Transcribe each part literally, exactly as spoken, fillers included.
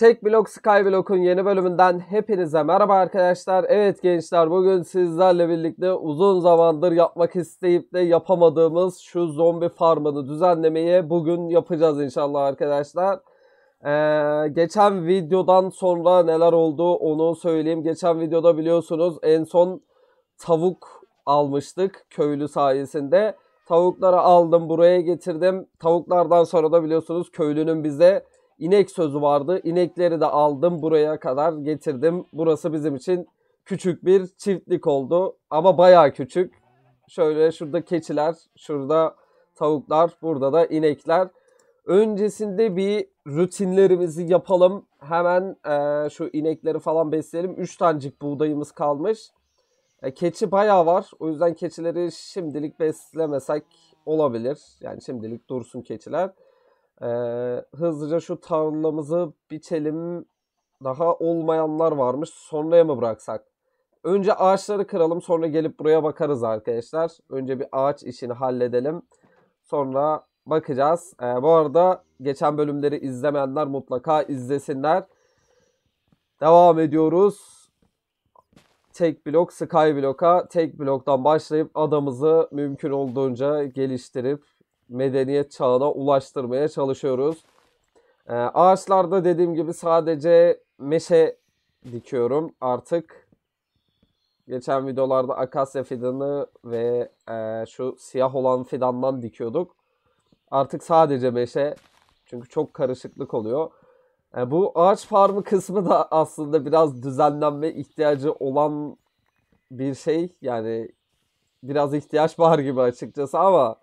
Tek Blok Sky Block'un yeni bölümünden hepinize merhaba arkadaşlar. Evet gençler, bugün sizlerle birlikte uzun zamandır yapmak isteyip de yapamadığımız şu zombi farmını düzenlemeyi bugün yapacağız inşallah arkadaşlar. Ee, geçen videodan sonra neler oldu onu söyleyeyim. Geçen videoda biliyorsunuz en son tavuk almıştık köylü sayesinde. Tavukları aldım, buraya getirdim. Tavuklardan sonra da biliyorsunuz köylünün bize İnek sözü vardı. İnekleri de aldım, buraya kadar getirdim. Burası bizim için küçük bir çiftlik oldu. Ama bayağı küçük. Şöyle şurada keçiler, şurada tavuklar, burada da inekler. Öncesinde bir rutinlerimizi yapalım. Hemen e, şu inekleri falan besleyelim. üç tanecik buğdayımız kalmış. E, keçi bayağı var. O yüzden keçileri şimdilik beslemesek olabilir. Yani şimdilik dursun keçiler. Ee, hızlıca şu tarlamızı biçelim. Daha olmayanlar varmış. Sonraya mı bıraksak? Önce ağaçları kıralım, sonra gelip buraya bakarız arkadaşlar. Önce bir ağaç işini halledelim, sonra bakacağız. Ee, bu arada geçen bölümleri izlemeyenler mutlaka izlesinler. Devam ediyoruz. Tek Blok Sky Block'a, Tek Blok'tan başlayıp adamızı mümkün olduğunca geliştirip medeniyet çağına ulaştırmaya çalışıyoruz. Ee, ağaçlarda dediğim gibi sadece meşe dikiyorum artık. Geçen videolarda akasya fidanı ve e, şu siyah olan fidandan dikiyorduk. Artık sadece meşe. Çünkü çok karışıklık oluyor. E, bu ağaç farmı kısmı da aslında biraz düzenlenme ihtiyacı olan bir şey. Yani biraz ihtiyaç var gibi açıkçası ama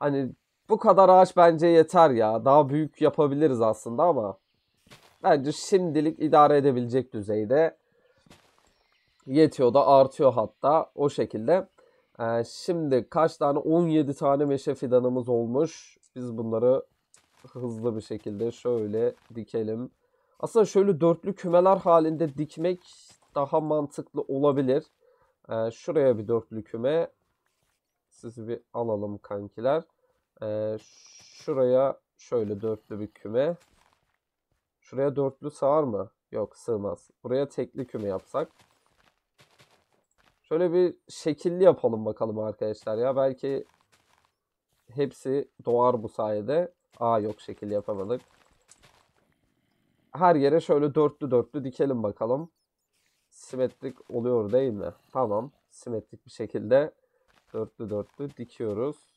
hani bu kadar ağaç bence yeter ya. Daha büyük yapabiliriz aslında ama bence şimdilik idare edebilecek düzeyde. Yetiyor da artıyor hatta o şekilde. Ee, şimdi kaç tane? on yedi tane meşe fidanımız olmuş. Biz bunları hızlı bir şekilde şöyle dikelim. Aslında şöyle dörtlü kümeler halinde dikmek daha mantıklı olabilir. Ee, şuraya bir dörtlü küme. Sizi bir alalım kankiler. Ee, şuraya şöyle dörtlü bir küme. Şuraya dörtlü sığar mı? Yok, sığmaz. Buraya tekli küme yapsak. Şöyle bir şekilli yapalım bakalım arkadaşlar ya. Belki hepsi doğar bu sayede. Aa yok, şekilli yapamadık. Her yere şöyle dörtlü dörtlü dikelim bakalım. Simetrik oluyor değil mi? Tamam. Simetrik bir şekilde dörtlü dörtlü dikiyoruz.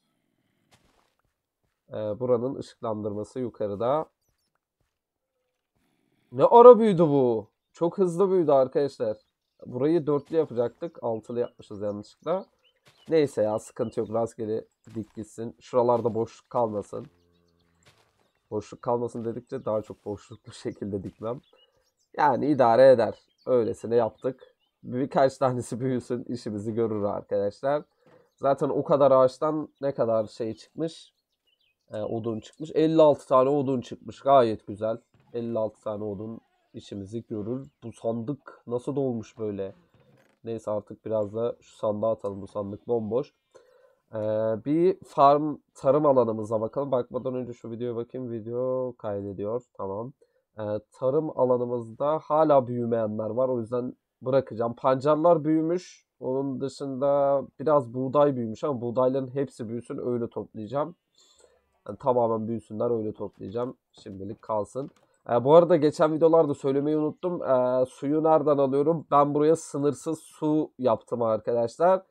Ee, buranın ışıklandırması yukarıda. Ne ara büyüdü bu? Çok hızlı büyüdü arkadaşlar. Burayı dörtlü yapacaktık. Altılı yapmışız yanlışlıkla. Neyse ya, sıkıntı yok. Rastgele dik gitsin. Şuralarda boşluk kalmasın. Boşluk kalmasın dedikçe daha çok boşluklu şekilde dikmem. Yani idare eder. Öylesine yaptık. Birkaç tanesi büyüsün, işimizi görür arkadaşlar. Zaten o kadar ağaçtan ne kadar şey çıkmış? E, odun çıkmış. elli altı tane odun çıkmış. Gayet güzel. elli altı tane odun işimizi görür. Bu sandık nasıl dolmuş böyle? Neyse artık biraz da şu sandığa atalım. Bu sandık bomboş. E, bir farm tarım alanımıza bakalım. Bakmadan önce şu videoya bakayım. Video kaydediyor. Tamam. E, tarım alanımızda hala büyümeyenler var. O yüzden bırakacağım. Pancarlar büyümüş. Onun dışında biraz buğday büyümüş ama buğdayların hepsi büyüsün, öyle toplayacağım. Yani tamamen büyüsünler, öyle toplayacağım. Şimdilik kalsın. Ee, bu arada geçen videolarda söylemeyi unuttum. Ee, suyu nereden alıyorum? Ben buraya sınırsız su yaptım arkadaşlar.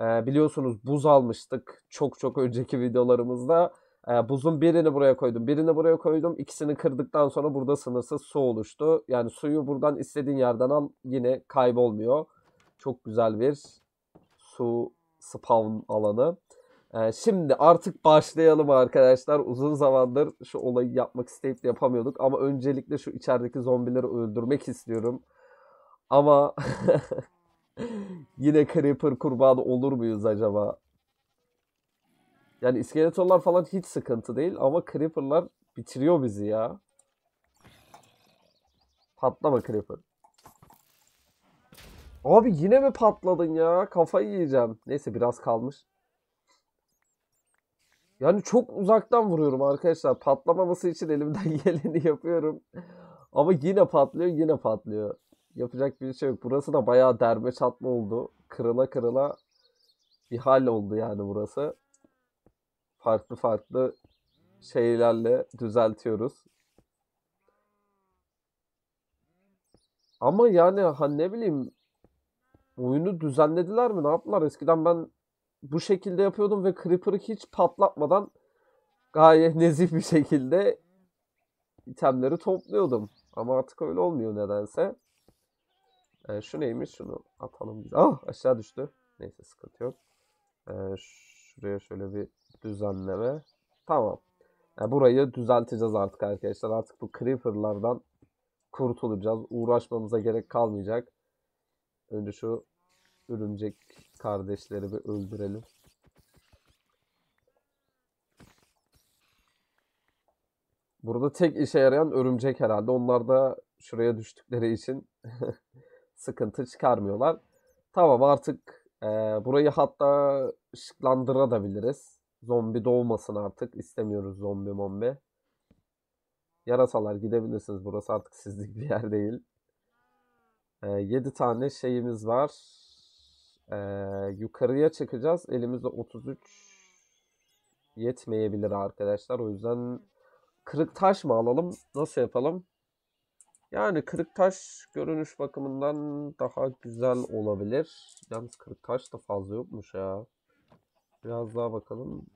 Ee, biliyorsunuz buz almıştık çok çok önceki videolarımızda. Ee, buzun birini buraya koydum, birini buraya koydum. İkisini kırdıktan sonra burada sınırsız su oluştu. Yani suyu buradan istediğin yerden al, yine kaybolmuyor. Çok güzel bir su spawn alanı. Ee, şimdi artık başlayalım arkadaşlar. Uzun zamandır şu olayı yapmak isteyip de yapamıyorduk. Ama öncelikle şu içerideki zombileri öldürmek istiyorum. Ama yine creeper kurbanı olur muyuz acaba? Yani iskeletorlar falan hiç sıkıntı değil. Ama creeperlar bitiriyor bizi ya. Patlama creeper. Abi yine mi patladın ya? Kafayı yiyeceğim. Neyse biraz kalmış. Yani çok uzaktan vuruyorum arkadaşlar. Patlamaması için elimden geleni yapıyorum. Ama yine patlıyor, yine patlıyor. Yapacak bir şey yok. Burası da bayağı derme çatma oldu. Kırıla kırıla bir hal oldu yani burası. Farklı farklı şeylerle düzeltiyoruz. Ama yani hani ne bileyim, oyunu düzenlediler mi, ne yaptılar? Eskiden ben bu şekilde yapıyordum ve Creeper'ı hiç patlatmadan gayet nezih bir şekilde itemleri topluyordum. Ama artık öyle olmuyor nedense. Ee, şu neymiş? Şunu atalım. Ah, aşağı düştü. Neyse, sıkıntı yok. Ee, şuraya şöyle bir düzenleme. Tamam. Yani burayı düzelteceğiz artık arkadaşlar. Artık bu Creeper'lardan kurtulacağız. Uğraşmamıza gerek kalmayacak. Önce şu örümcek kardeşleri bir öldürelim. Burada tek işe yarayan örümcek herhalde. Onlar da şuraya düştükleri için sıkıntı çıkarmıyorlar. Tamam, artık e, burayı hatta ışıklandırabiliriz. Zombi doğmasın artık. İstemiyoruz zombi mombi. Yarasalar gidebilirsiniz. Burası artık sizlik bir yer değil. E, yedi tane şeyimiz var. E, yukarıya çıkacağız. Elimizde otuz üç yetmeyebilir arkadaşlar. O yüzden kırık taş mı alalım? Nasıl yapalım? Yani kırık taş görünüş bakımından daha güzel olabilir. Yalnız kırık taş da fazla yokmuş ya. Biraz daha bakalım.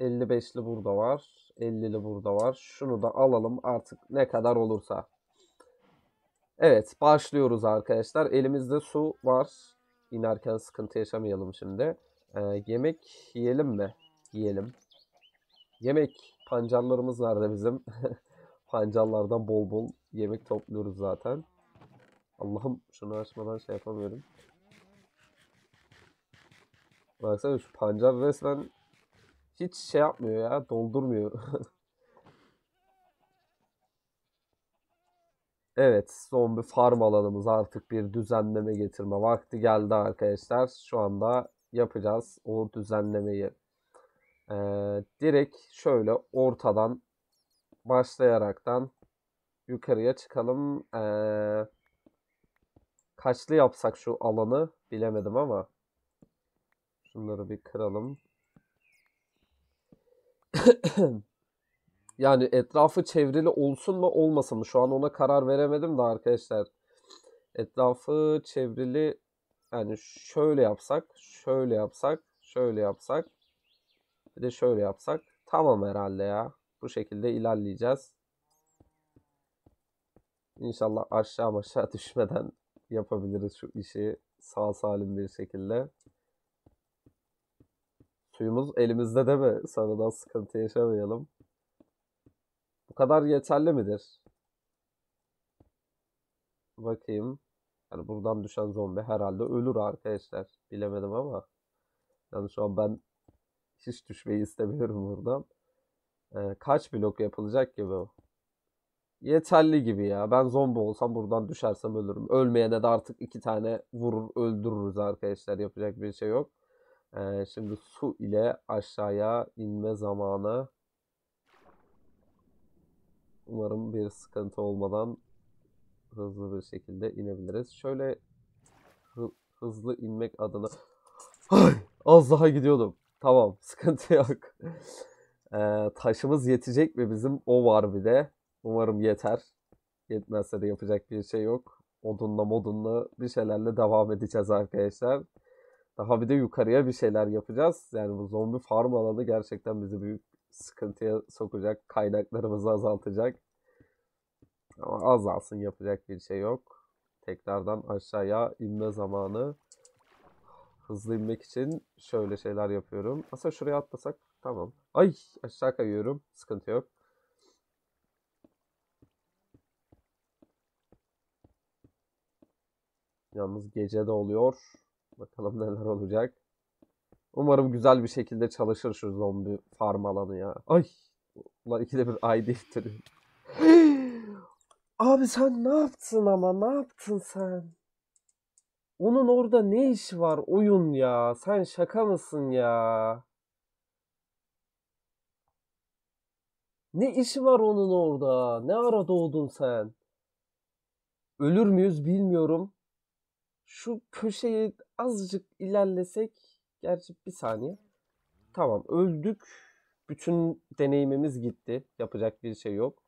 elli beşli burada var. ellili burada var. Şunu da alalım artık ne kadar olursa. Evet, başlıyoruz arkadaşlar. Elimizde su var. İnerken sıkıntı yaşamayalım şimdi. Ee, yemek yiyelim mi? Yiyelim. Yemek pancarlarımız nerede bizim? Pancarlardan bol bol yemek topluyoruz zaten. Allah'ım, şunu açmadan şey yapamıyorum. Baksana, şu pancar resmen hiç şey yapmıyor ya, doldurmuyor. Evet, son bir farm alanımız artık bir düzenleme getirme vakti geldi arkadaşlar. Şu anda yapacağız o düzenlemeyi. Ee, direkt şöyle ortadan başlayaraktan yukarıya çıkalım. Ee, kaçlı yapsak şu alanı bilemedim ama şunları bir kıralım. Yani etrafı çevrili olsun mu olmasın mı? Şu an ona karar veremedim de arkadaşlar. Etrafı çevrili, yani şöyle yapsak, şöyle yapsak, şöyle yapsak, bir de şöyle yapsak. Tamam herhalde ya. Bu şekilde ilerleyeceğiz. İnşallah aşağı aşağı düşmeden yapabiliriz şu işi sağ salim bir şekilde. Suyumuz elimizde de mi? Sonradan sıkıntı yaşamayalım. Bu kadar yeterli midir? Bakayım. Yani buradan düşen zombi herhalde ölür arkadaşlar. Bilemedim ama. Yani şu an ben hiç düşmeyi istemiyorum buradan. Ee, kaç blok yapılacak gibi o? Yeterli gibi ya. Ben zombi olsam buradan düşersem ölürüm. Ölmeyene de artık iki tane vurur öldürürüz arkadaşlar. Yapacak bir şey yok. Ee, şimdi su ile aşağıya inme zamanı. Umarım bir sıkıntı olmadan hızlı bir şekilde inebiliriz. Şöyle hızlı inmek adına... Ay, az daha gidiyordum. Tamam, sıkıntı yok. Ee, taşımız yetecek mi bizim? O var bir de. Umarım yeter. Yetmezse de yapacak bir şey yok. Odunla modunla bir şeylerle devam edeceğiz arkadaşlar. Daha bir de yukarıya bir şeyler yapacağız. Yani bu zombi farm alanı gerçekten bizi büyük sıkıntıya sokacak. Kaynaklarımızı azaltacak. Ama azalsın, yapacak bir şey yok. Tekrardan aşağıya inme zamanı. Hızlı inmek için şöyle şeyler yapıyorum. Aslında şuraya atlasak tamam. Ay, aşağı kayıyorum. Sıkıntı yok. Yalnız gece de oluyor. Bakalım neler olacak. Umarım güzel bir şekilde çalışır şu zombi farm alanı ya. Ay. Bunlar ikide bir ay değiştiriyor. Abi sen ne yaptın ama? Ne yaptın sen? Onun orada ne işi var oyun ya? Sen şaka mısın ya? Ne işi var onun orada? Ne ara doğdun sen? Ölür müyüz bilmiyorum. Şu köşeyi azıcık ilerlesek. Gerçi bir saniye. Tamam, öldük. Bütün deneyimimiz gitti. Yapacak bir şey yok.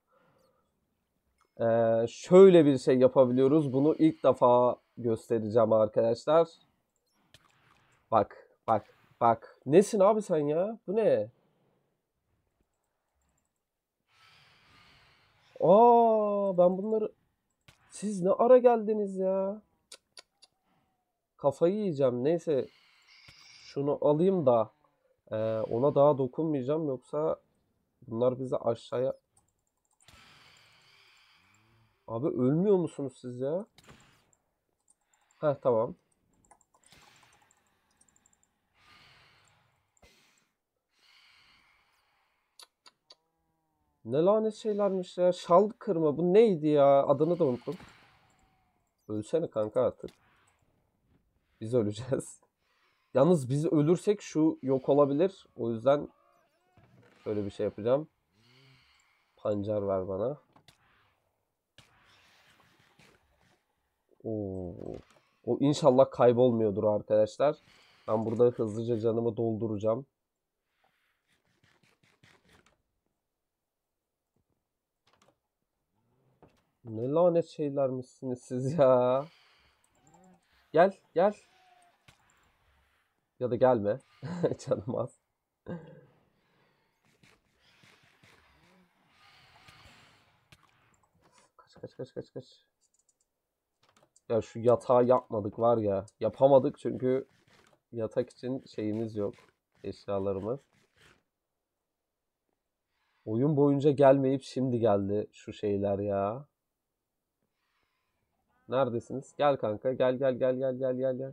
Ee, şöyle bir şey yapabiliyoruz. Bunu ilk defa göstereceğim arkadaşlar. Bak, bak, bak. Nesin abi sen ya? Bu ne? Aa, ben bunları... Siz ne ara geldiniz ya? Cık cık. Kafayı yiyeceğim. Neyse. Şunu alayım da. Ee, ona daha dokunmayacağım. Yoksa bunlar bizi aşağıya... Abi ölmüyor musunuz siz ya? Heh, tamam. Ne lanet şeylermiş ya. Şal kırma. Bu neydi ya? Adını da unuttum. Ölsene kanka artık. Biz öleceğiz. Yalnız biz ölürsek şu yok olabilir. O yüzden öyle bir şey yapacağım. Pancar ver bana. Oo. O inşallah kaybolmuyordur arkadaşlar. Ben burada hızlıca canımı dolduracağım. Ne lanet şeylermişsiniz siz ya. Gel gel. Ya da gelme. Canım az. Kaç kaç kaç kaç kaç. Ya şu yatağı yapmadık var ya. Yapamadık çünkü yatak için şeyimiz yok. Eşyalarımız. Oyun boyunca gelmeyip şimdi geldi şu şeyler ya. Neredesiniz? Gel kanka. Gel gel gel gel gel gel gel.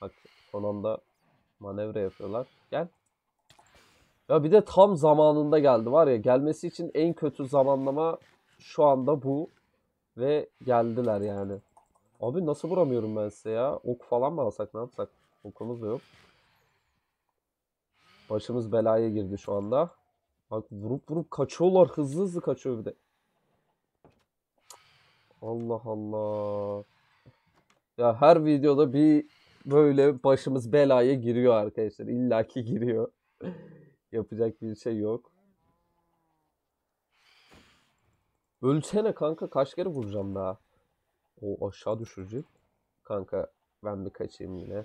Bak son anda manevra yapıyorlar. Gel. Ya bir de tam zamanında geldi var ya. Gelmesi için en kötü zamanlama şu anda bu. Ve geldiler yani. Abi nasıl vuramıyorum ben size ya? Ok falan mı alsak, ne yapsak? Okumuz da yok. Başımız belaya girdi şu anda. Bak vurup vurup kaçıyorlar. Hızlı hızlı kaçıyor bir de. Allah Allah. Ya her videoda bir böyle başımız belaya giriyor arkadaşlar. İllaki giriyor. Yapacak bir şey yok. Ölsene kanka. Kaç kere vuracağım daha? O aşağı düşürecek. Kanka ben bir kaçayım yine.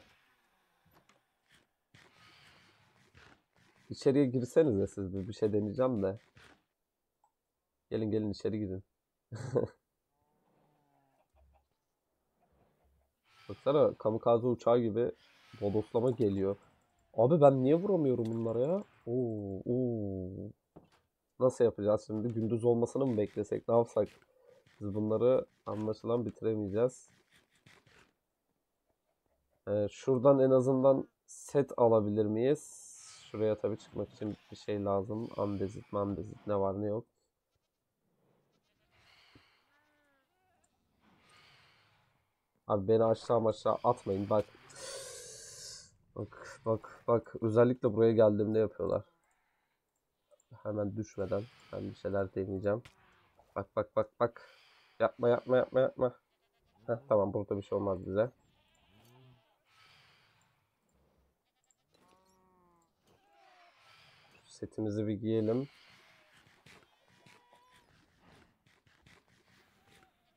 İçeriye girsenize siz bir. Bir şey deneyeceğim de. Gelin gelin içeri gidin. Baksana kamikaze uçağı gibi bodoslama geliyor. Abi ben niye vuramıyorum bunlara ya? Oo, oo. Nasıl yapacağız şimdi? Gündüz olmasını mı beklesek? Ne yapsak? Biz bunları anlaşılan bitiremeyeceğiz. Ee, şuradan en azından set alabilir miyiz? Şuraya tabii çıkmak için bir şey lazım. Andezit, mandezit, ne var ne yok. Abi beni aşağı aşağı atmayın bak. Bak bak bak. Özellikle buraya geldiğimde yapıyorlar. Hemen düşmeden ben bir şeyler deneyeceğim. Bak bak bak bak. Yapma yapma yapma yapma. Heh, tamam burada bir şey olmaz bize. Setimizi bir giyelim.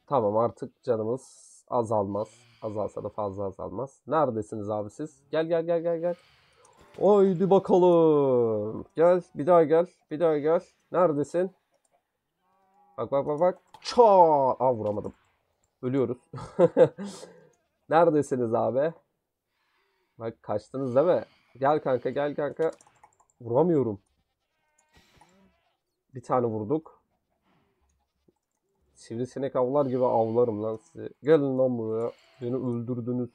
Tamam artık canımız azalmaz. Azalsa da fazla azalmaz. Neredesiniz abi siz? Gel gel gel gel gel. Haydi bakalım. Gel bir daha gel. Bir daha gel. Neredesin? Bak bak bak bak. Çaa! Aa vuramadım. Ölüyoruz. Neredesiniz abi? Bak kaçtınız değil mi? Gel kanka gel kanka. Vuramıyorum. Bir tane vurduk. Sivrisinek avlar gibi avlarım lan sizi. Gelin lan buraya. Beni öldürdünüz.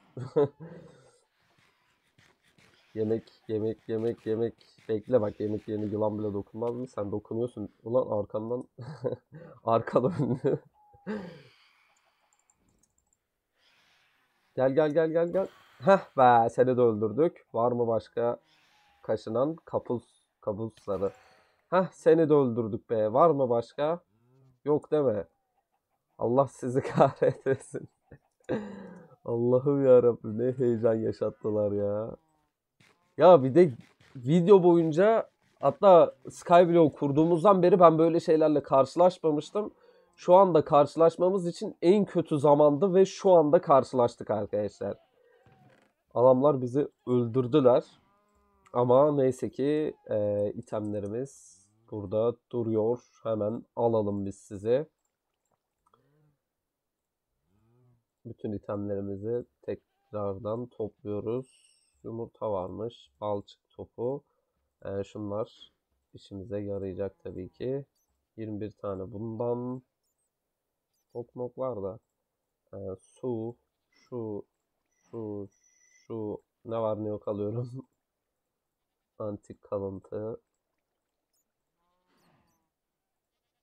Yemek, yemek, yemek, yemek. Bekle bak yemek yeni yılan bile dokunmaz mı? Sen dokunuyorsun. Ulan arkandan. Arkadan önlü. Gel gel gel gel gel. Heh be seni de öldürdük. Var mı başka kaşınan kapuz, kabuzları? Hah, seni de öldürdük be. Var mı başka? Yok deme. Allah sizi kahretmesin. Allah'ım yarabbim, ne heyecan yaşattılar ya. Ya bir de video boyunca, hatta Skyblock kurduğumuzdan beri ben böyle şeylerle karşılaşmamıştım. Şu anda karşılaşmamız için en kötü zamandı ve şu anda karşılaştık arkadaşlar. Adamlar bizi öldürdüler. Ama neyse ki e, itemlerimiz burada duruyor. Hemen alalım biz sizi. Bütün itemlerimizi tekrardan topluyoruz. Yumurta varmış. Balçık topu. E, şunlar işimize yarayacak tabii ki. yirmi bir tane bundan. Okmok var da. E, su. Şu. Şu. Şu. Ne var ne yok alıyorum. Antik kalıntı.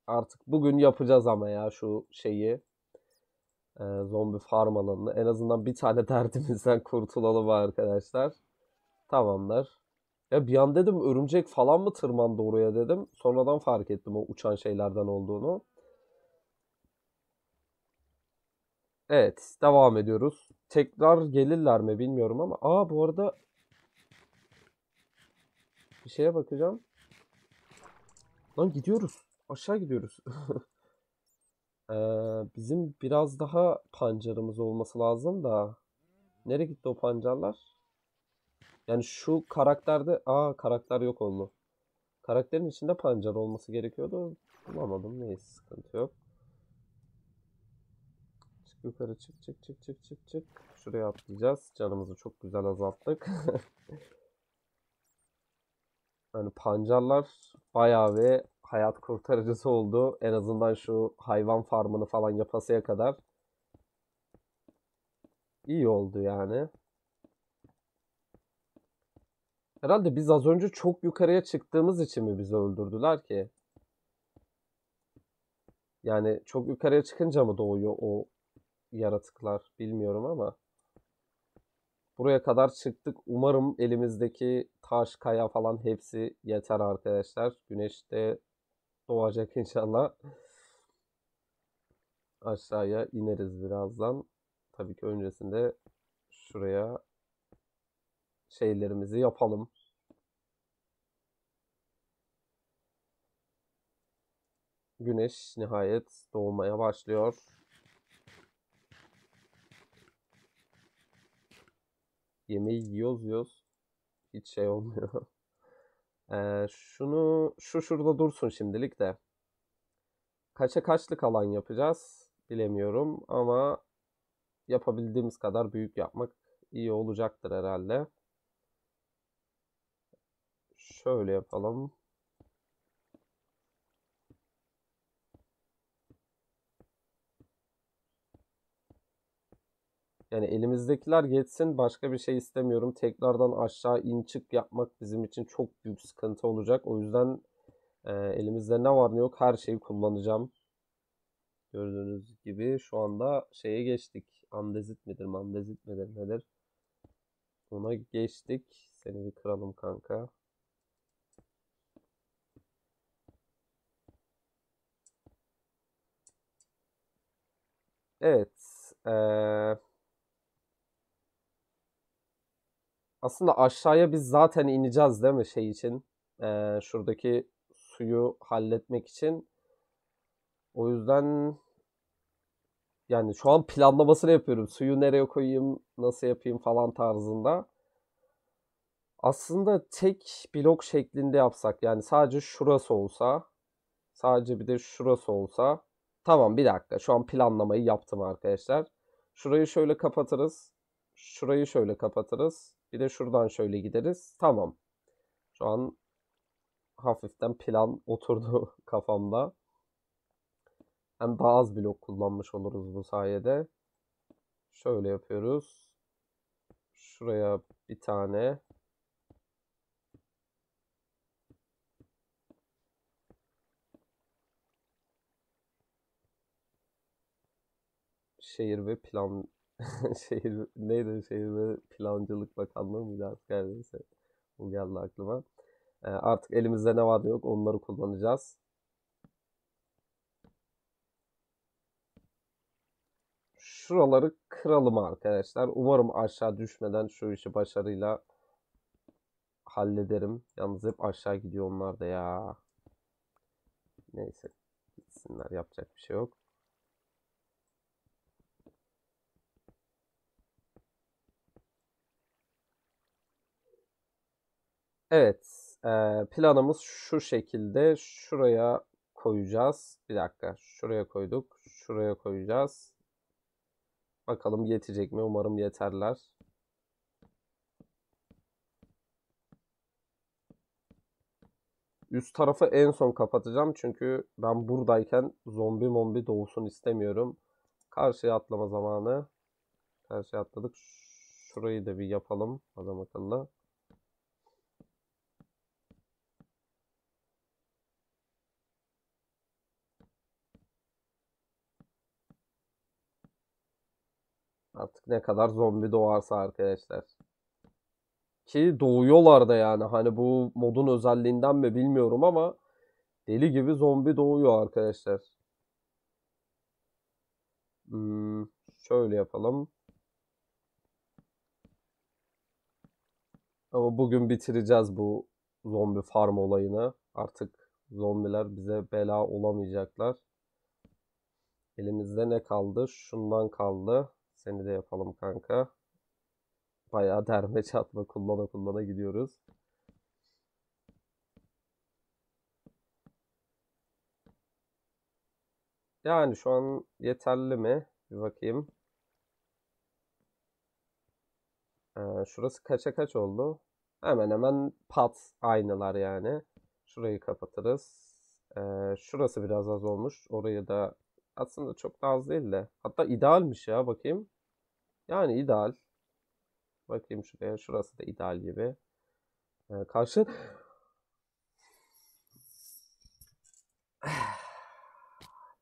Artık bugün yapacağız ama ya şu şeyi. Ee, zombi farm alanını. En azından bir tane derdimizden kurtulalım arkadaşlar. Tamamdır. Ya bir an dedim örümcek falan mı tırmandı oraya dedim. Sonradan fark ettim o uçan şeylerden olduğunu. Evet. Devam ediyoruz. Tekrar gelirler mi bilmiyorum ama. Aa bu arada... Bir şeye bakacağım. Lan gidiyoruz. Aşağı gidiyoruz. ee, bizim biraz daha pancarımız olması lazım da. Nereye gitti o pancarlar? Yani şu karakterde... Aa karakter yok oldu. Karakterin içinde pancar olması gerekiyordu. Bulamadım. Neyse sıkıntı yok. Çık yukarı, çık çık çık çık çık çık. Şuraya atlayacağız. Canımızı çok güzel azalttık. Yani pancarlar bayağı bir hayat kurtarıcısı oldu. En azından şu hayvan farmını falan yapasıya kadar iyi oldu yani. Herhalde biz az önce çok yukarıya çıktığımız için mi bizi öldürdüler ki? Yani çok yukarıya çıkınca mı doğuyor o yaratıklar bilmiyorum ama. Buraya kadar çıktık. Umarım elimizdeki taş, kaya falan hepsi yeter arkadaşlar. Güneş de doğacak inşallah. Aşağıya ineriz birazdan. Tabii ki öncesinde şuraya şeylerimizi yapalım. Güneş nihayet doğmaya başlıyor. Yemeği yiyoruz yiyoruz. Hiç şey olmuyor. ee, şunu şu şurada dursun şimdilik de. Kaça kaçlık alan yapacağız bilemiyorum ama yapabildiğimiz kadar büyük yapmak iyi olacaktır herhalde. Şöyle yapalım. Yani elimizdekiler geçsin. Başka bir şey istemiyorum. Tekrardan aşağı in çık yapmak bizim için çok büyük sıkıntı olacak. O yüzden e, elimizde ne var ne yok her şeyi kullanacağım. Gördüğünüz gibi şu anda şeye geçtik. Andezit midir? Mandezit midir? Nedir? Ona geçtik. Seni bir kıralım kanka. Evet. Eee... Aslında aşağıya biz zaten ineceğiz değil mi şey için? Ee, şuradaki suyu halletmek için. O yüzden yani şu an planlamasını yapıyorum. Suyu nereye koyayım, nasıl yapayım falan tarzında. Aslında tek blok şeklinde yapsak. Yani sadece şurası olsa. Sadece bir de şurası olsa. Tamam bir dakika. Şu an planlamayı yaptım arkadaşlar. Şurayı şöyle kapatırız. Şurayı şöyle kapatırız. Bir de şuradan şöyle gideriz. Tamam. Şu an hafiften plan oturdu kafamda. Hem daha az blok kullanmış oluruz bu sayede. Şöyle yapıyoruz. Şuraya bir tane. Şehir ve plan... şehir neydi şehir ve plancılık bakanlığı mıydı artık neredeyse, bu geldi aklıma. Artık elimizde ne var ne yok onları kullanacağız. Şuraları kıralım arkadaşlar. Umarım aşağı düşmeden şu işi başarıyla hallederim. Yalnız hep aşağı gidiyor onlar da ya. Neyse. Gitsinler. Yapacak bir şey yok. Evet. Planımız şu şekilde. Şuraya koyacağız. Bir dakika. Şuraya koyduk. Şuraya koyacağız. Bakalım yetecek mi? Umarım yeterler. Üst tarafı en son kapatacağım. Çünkü ben buradayken zombi mombi doğsun istemiyorum. Karşıya atlama zamanı. Karşıya atladık. Şurayı da bir yapalım. Adam akıllı. Artık ne kadar zombi doğarsa arkadaşlar. Ki doğuyorlar da yani. Hani bu modun özelliğinden mi bilmiyorum ama deli gibi zombi doğuyor arkadaşlar. Hmm, şöyle yapalım. Ama bugün bitireceğiz bu zombi farm olayını. Artık zombiler bize bela olamayacaklar. Elimizde ne kaldı? Şundan kaldı. Seni de yapalım kanka. Bayağı derme çatma kullana kullana gidiyoruz. Yani şu an yeterli mi? Bir bakayım. Ee, şurası kaça kaç oldu? Hemen hemen pat aynılar yani. Şurayı kapatırız. Ee, şurası biraz az olmuş. Orayı da aslında çok da az değil de. Hatta idealmiş ya bakayım. Yani ideal. Bakayım şuraya. Şurası da ideal gibi. Ee, karşı.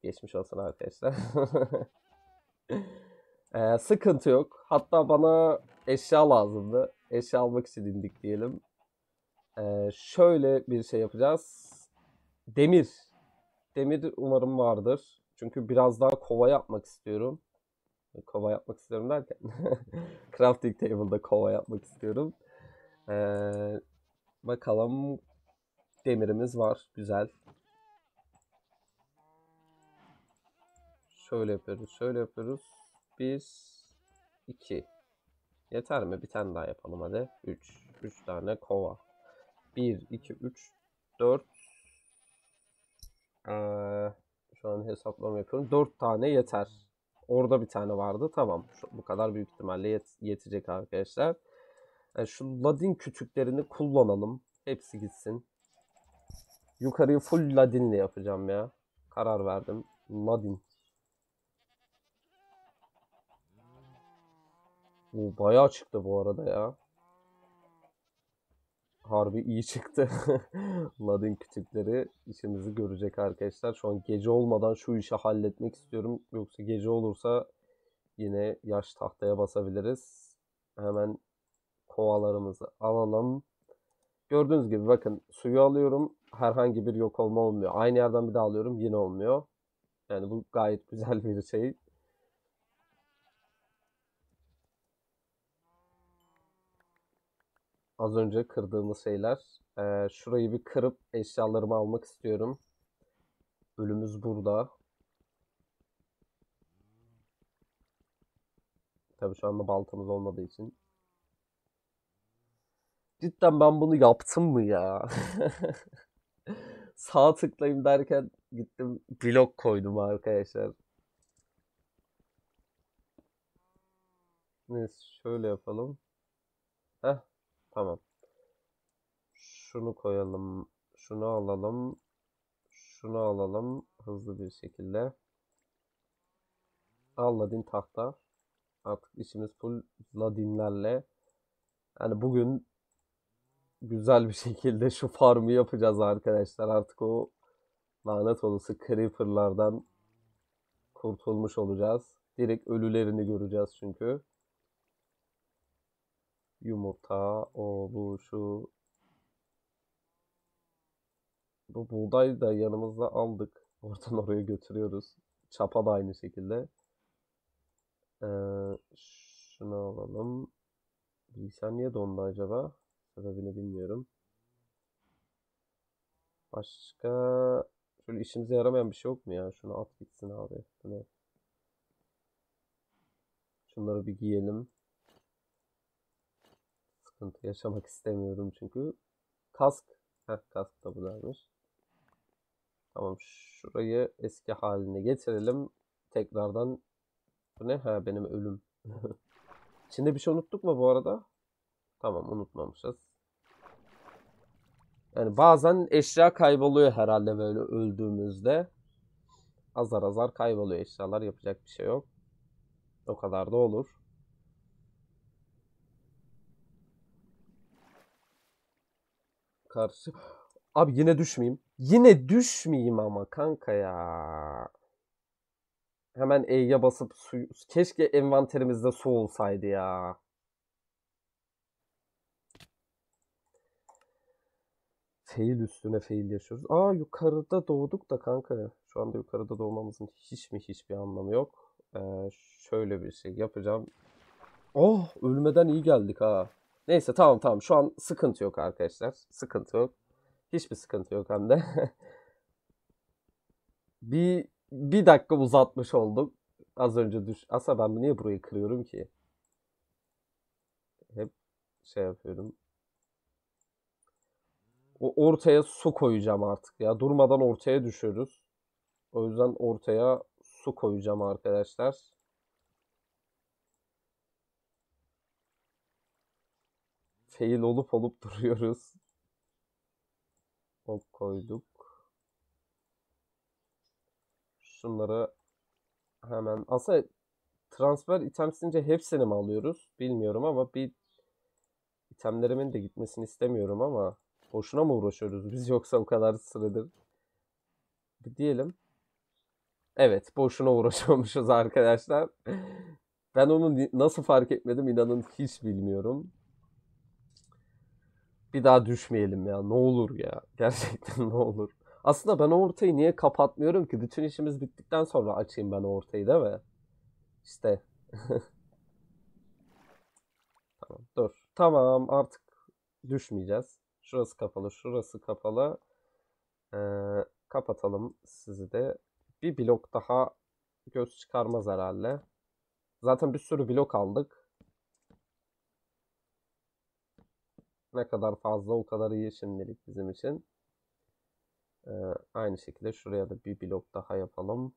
Geçmiş olsun arkadaşlar. ee, sıkıntı yok. Hatta bana eşya lazımdı. Eşya almak için indik diyelim. Ee, şöyle bir şey yapacağız. Demir. Demir umarım vardır. Çünkü biraz daha kova yapmak istiyorum. Kova yapmak istiyorum derken crafting table'da kova yapmak istiyorum. Ee, bakalım demirimiz var. Güzel. Şöyle yapıyoruz. Şöyle yapıyoruz. Bir, iki. Yeter mi? Bir tane daha yapalım hadi. Üç. Üç tane kova. Bir, iki, üç, dört. Ee, şu an hesaplama yapıyorum. Dört tane yeter. Orada bir tane vardı. Tamam. Şu, bu kadar büyük ihtimalle yet, yetecek arkadaşlar. Yani şu ladin küçüklerini kullanalım. Hepsi gitsin. Yukarıyı full ladinle yapacağım ya. Karar verdim. Ladin. Bu bayağı çıktı bu arada ya. Harbi iyi çıktı. Ladin kütükleri işimizi görecek arkadaşlar. Şu an gece olmadan şu işi halletmek istiyorum. Yoksa gece olursa yine yaş tahtaya basabiliriz. Hemen kovalarımızı alalım. Gördüğünüz gibi bakın suyu alıyorum. Herhangi bir yok olma olmuyor. Aynı yerden bir daha alıyorum yine olmuyor. Yani bu gayet güzel bir şey. Az önce kırdığımız şeyler. Ee, şurayı bir kırıp eşyalarımı almak istiyorum. Ölümüz burada. Tabii şu anda baltamız olmadığı için. Cidden ben bunu yaptım mı ya? Sağ tıklayayım derken gittim blok koydum arkadaşlar. Neyse şöyle yapalım. Heh. Tamam. Şunu koyalım. Şunu alalım. Şunu alalım. Hızlı bir şekilde. Al ladin tahta. Artık işimiz full ladinlerle. Yani bugün güzel bir şekilde şu farmı yapacağız arkadaşlar. Artık o lanet olası creeperlardan kurtulmuş olacağız. Direkt ölülerini göreceğiz çünkü. Yumurta, o bu şu Bu buğdayı da yanımızda aldık. Oradan oraya götürüyoruz. Çapa da aynı şekilde. Ee, şunu alalım. Bilgisayar niye dondu acaba? Sebebini bilmiyorum. Başka... Şöyle işimize yaramayan bir şey yok mu ya? Şunu at gitsin abi. Şunu... Şunları bir giyelim. Sıkıntı yaşamak istemiyorum çünkü. Kask. Heh, kask da buradaymış. Tamam, şurayı eski haline getirelim. Tekrardan. Bu ne? Ha, benim ölüm. İçinde bir şey unuttuk mu bu arada? Tamam, unutmamışız. Yani bazen eşya kayboluyor herhalde böyle öldüğümüzde. Azar azar kayboluyor eşyalar. Yapacak bir şey yok. O kadar da olur. Karşı... Abi yine düşmeyeyim. Yine düşmeyeyim ama kanka ya. Hemen E'ye basıp suyu... Keşke envanterimizde su olsaydı ya. Fail üstüne fail yaşıyoruz. Aa, yukarıda doğduk da kanka. Şu anda yukarıda doğmamızın hiç mi hiçbir anlamı yok. Ee, şöyle bir şey yapacağım. Oh, ölmeden iyi geldik ha. Neyse, tamam tamam. Şu an sıkıntı yok arkadaşlar. Sıkıntı yok. Hiçbir sıkıntı yok hem de. bir, bir dakika uzatmış olduk. Az önce düş... Asa ben niye burayı kırıyorum ki? Hep şey yapıyorum. O ortaya su koyacağım artık ya. Durmadan ortaya düşüyoruz. O yüzden ortaya su koyacağım arkadaşlar. Fail olup olup duruyoruz. Hop, koyduk. Şunları hemen. Aslında transfer itemsince hepsini mi alıyoruz? Bilmiyorum ama bir itemlerimin de gitmesini istemiyorum ama boşuna mı uğraşıyoruz biz yoksa o kadar süredir? Bir diyelim. Evet, boşuna uğraşıyormuşuz arkadaşlar. Ben onu nasıl fark etmedim inanın hiç bilmiyorum. Bir daha düşmeyelim ya. Ne olur ya. Gerçekten ne olur. Aslında ben ortayı niye kapatmıyorum ki? Bütün işimiz bittikten sonra açayım ben ortayı değil mi? İşte. Tamam, dur. Tamam, artık düşmeyeceğiz. Şurası kapalı. Şurası kapalı. Ee, kapatalım sizi de. Bir blok daha göz çıkarmaz herhalde. Zaten bir sürü blok aldık. Ne kadar fazla o kadar iyi şimdilik bizim için. Ee, aynı şekilde şuraya da bir blok daha yapalım.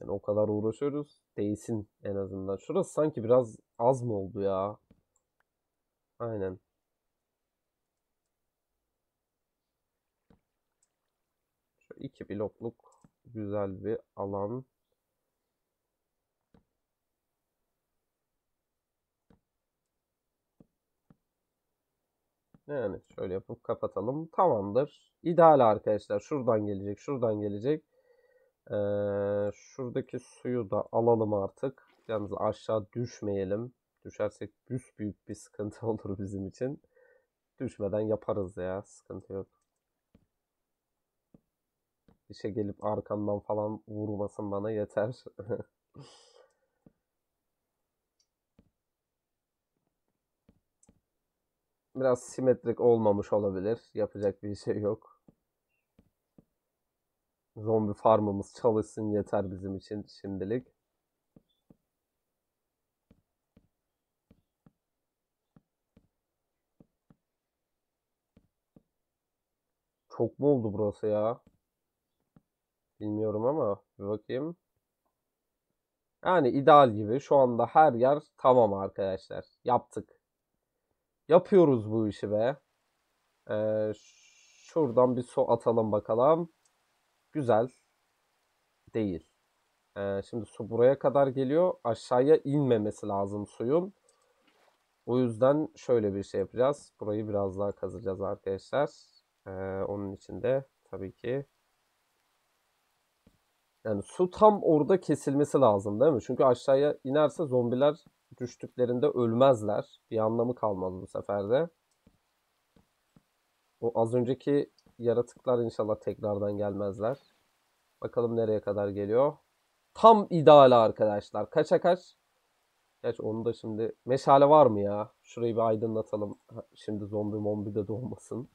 Yani o kadar uğraşıyoruz. Değilsin en azından. Şurası sanki biraz az mı oldu ya? Aynen. Şu iki blokluk güzel bir alan. Yani şöyle yapıp kapatalım. Tamamdır. İdeal arkadaşlar. Şuradan gelecek. Şuradan gelecek. Ee, şuradaki suyu da alalım artık. Yalnız aşağı düşmeyelim. Düşersek büsbüyük bir sıkıntı olur bizim için. Düşmeden yaparız ya. Sıkıntı yok. İşe gelip arkamdan falan vurmasın bana yeter. Biraz simetrik olmamış olabilir. Yapacak bir şey yok. Zombi farmımız çalışsın yeter bizim için şimdilik. Çok mu oldu burası ya? Bilmiyorum ama bir bakayım. Yani ideal gibi. Şu anda her yer tamam arkadaşlar. Yaptık. Yapıyoruz bu işi be. Ee, şuradan bir su atalım bakalım. Güzel. Değil. Ee, şimdi su buraya kadar geliyor. Aşağıya inmemesi lazım suyun. O yüzden şöyle bir şey yapacağız. Burayı biraz daha kazacağız arkadaşlar. Ee, onun için de tabii ki. Yani su tam orada kesilmesi lazım değil mi? Çünkü aşağıya inerse zombiler... Düştüklerinde ölmezler. Bir anlamı kalmaz bu sefer de. O az önceki yaratıklar inşallah tekrardan gelmezler. Bakalım nereye kadar geliyor. Tam ideal arkadaşlar. Kaça kaç? Gerçi onu da şimdi... Meşale var mı ya? Şurayı bir aydınlatalım. Şimdi zombi mombi de doğmasın.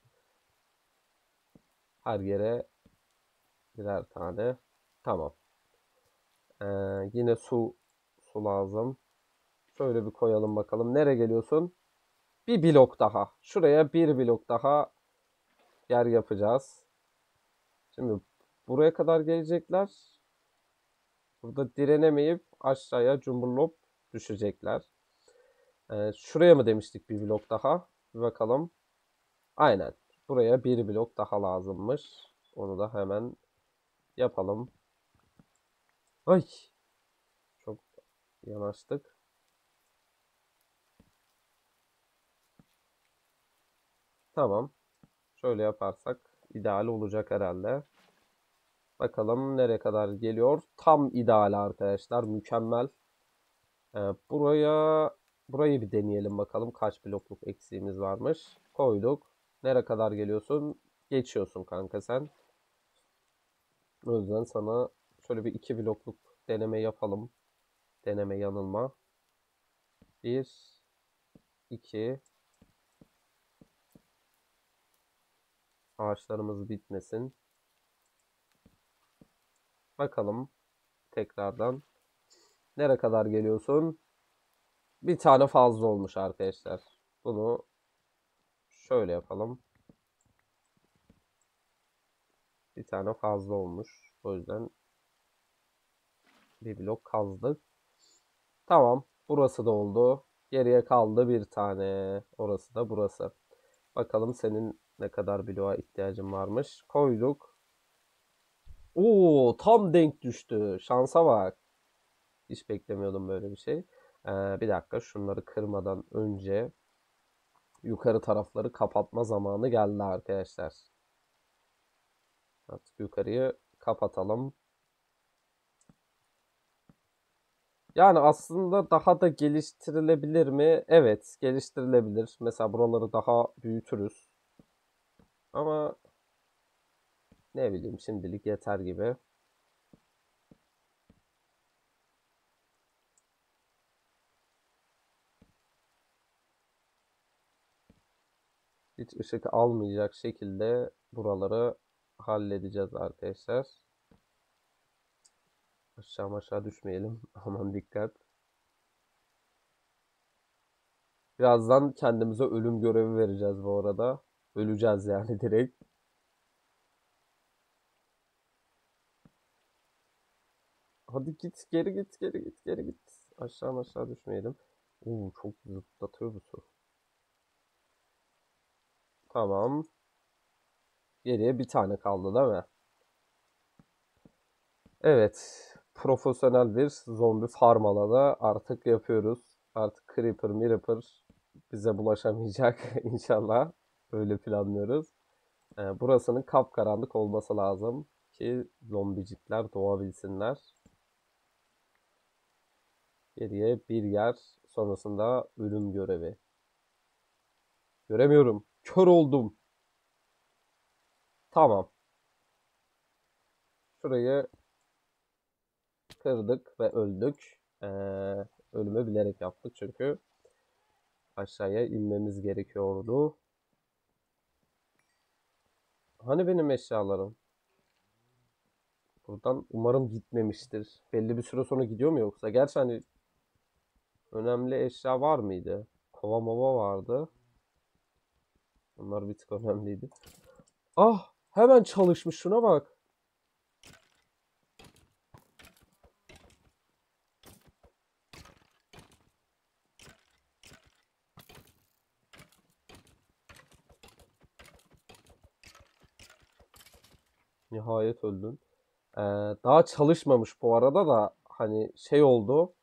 Her yere birer tane. Tamam. Ee, yine su su lazım. Şöyle bir koyalım bakalım. Nereye geliyorsun? Bir blok daha. Şuraya bir blok daha yer yapacağız. Şimdi buraya kadar gelecekler. Burada direnemeyip aşağıya cumburlop düşecekler. Ee, şuraya mı demiştik bir blok daha? Bir bakalım. Aynen. Buraya bir blok daha lazımmış. Onu da hemen yapalım. Ay. Çok yanaştık. Tamam. Şöyle yaparsak ideal olacak herhalde. Bakalım nereye kadar geliyor. Tam ideal arkadaşlar. Mükemmel. Ee, buraya burayı bir deneyelim bakalım. Kaç blokluk eksiğimiz varmış. Koyduk. Nereye kadar geliyorsun? Geçiyorsun kanka sen. O yüzden sana şöyle bir iki blokluk deneme yapalım. Deneme yanılma. Bir. İki. Ağaçlarımız bitmesin. Bakalım tekrardan nereye kadar geliyorsun? Bir tane fazla olmuş arkadaşlar. Bunu şöyle yapalım. Bir tane fazla olmuş. O yüzden bir blok kazdık. Tamam. Burası da oldu. Geriye kaldı bir tane. Orası da burası. Bakalım senin ne kadar bloğa ihtiyacın varmış. Koyduk. Oo, tam denk düştü. Şansa bak. Hiç beklemiyordum böyle bir şey. Ee, bir dakika şunları kırmadan önce yukarı tarafları kapatma zamanı geldi arkadaşlar. Artık yukarıyı kapatalım. Yani aslında daha da geliştirilebilir mi? Evet, geliştirilebilir. Mesela buraları daha büyütürüz. Ama... Ne bileyim şimdilik yeter gibi. Hiç ışık almayacak şekilde buraları halledeceğiz arkadaşlar. Aşağı aşağı düşmeyelim. Aman dikkat. Birazdan kendimize ölüm görevi vereceğiz bu arada. Öleceğiz yani direkt. Hadi git, geri git, geri git, geri git. Aşağı aşağı düşmeyelim. Oo, çok zıplatıyor bu su. Tamam. Geriye bir tane kaldı değil mi? Evet. Profesyonel bir zombi farm alanı artık yapıyoruz. Artık creeper, mirapper bize bulaşamayacak inşallah. Öyle planlıyoruz. Yani burasının kapkaranlık olması lazım ki zombicikler doğabilsinler. Geriye bir yer, sonrasında ölüm görevi. Göremiyorum. Kör oldum. Tamam. Şurayı kırdık ve öldük. Ee, ölümü bilerek yaptık çünkü aşağıya inmemiz gerekiyordu. Hani benim eşyalarım? Buradan umarım gitmemiştir. Belli bir süre sonra gidiyor mu yoksa? Gerçi hani önemli eşya var mıydı? Kova mova vardı. Onlar bir tık önemliydi. Ah! Hemen çalışmış. Şuna bak. Nihayet öldün. Ee, daha çalışmamış bu arada da hani şey oldu.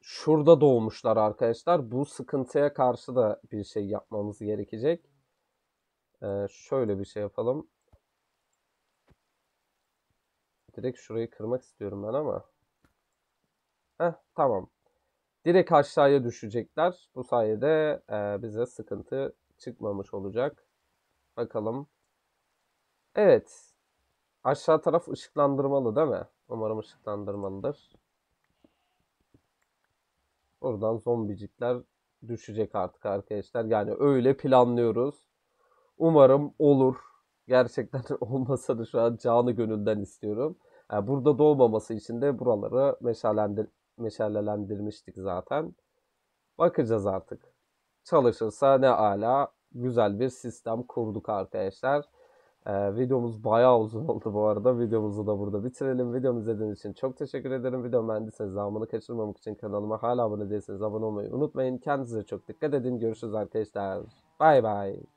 Şurada doğmuşlar arkadaşlar. Bu sıkıntıya karşı da bir şey yapmamız gerekecek. Ee, şöyle bir şey yapalım. Direkt şurayı kırmak istiyorum ben ama. Heh, tamam. direkt aşağıya düşecekler. Bu sayede e, bize sıkıntı çıkmamış olacak. Bakalım. Evet. Aşağı taraf ışıklandırmalı değil mi? Umarım ışıklandırmalıdır. Oradan zombicikler düşecek artık arkadaşlar. Yani öyle planlıyoruz. Umarım olur. Gerçekten olmasa da şu an canı gönülden istiyorum. Yani burada doğmaması için de buraları meşalelendir meşalelendirmiştik zaten. Bakacağız artık. Çalışırsa ne ala. Güzel bir sistem kurduk arkadaşlar. Ee, videomuz bayağı uzun oldu bu arada. Videomuzu da burada bitirelim. Videomu izlediğiniz için çok teşekkür ederim. Videomu beğendiyseniz, zamanı kaçırmamak için kanalıma hala abone değilseniz abone olmayı unutmayın. Kendinize çok dikkat edin. Görüşürüz arkadaşlar. Bay bay.